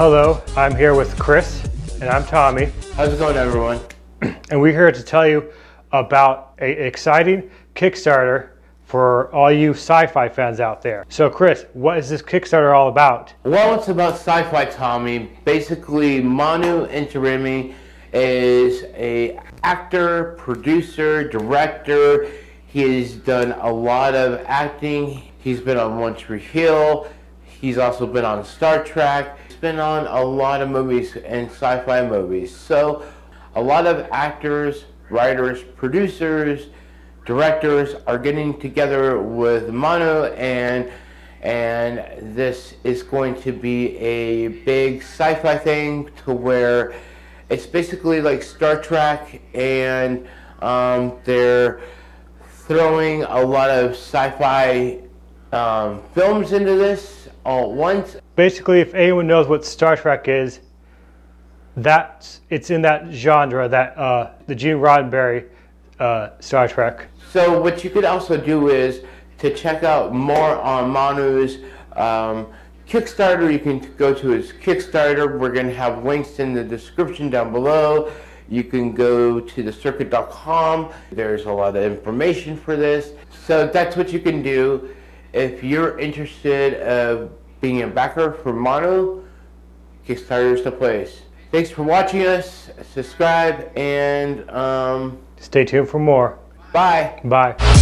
Hello, I'm here with Chris and I'm Tommy. How's it going, everyone? And we're here to tell you about an exciting Kickstarter for all you sci-fi fans out there. So Chris, what is this Kickstarter all about? Well, it's about sci-fi, Tommy. Basically, Manu Intiraymi is an actor, producer, director. He has done a lot of acting. He's been on One Tree Hill. He's also been on Star Trek. He's been on a lot of movies and sci-fi movies. So a lot of actors, writers, producers, directors are getting together with Manu, and this is going to be a big sci-fi thing to where it's basically like Star Trek, and they're throwing a lot of sci-fi films into this all at once. Basically, if anyone knows what Star Trek is, it's in that genre, that the Gene Roddenberry Star Trek. So what you could also do is to check out more on Manu's Kickstarter. You can go to his Kickstarter. We're going to have links in the description down below. You can go to thecircuit.com. There's a lot of information for this. So that's what you can do. If you're interested in being a backer for Manu, Kickstarter's the place. Thanks for watching us. Subscribe and stay tuned for more. Bye. Bye.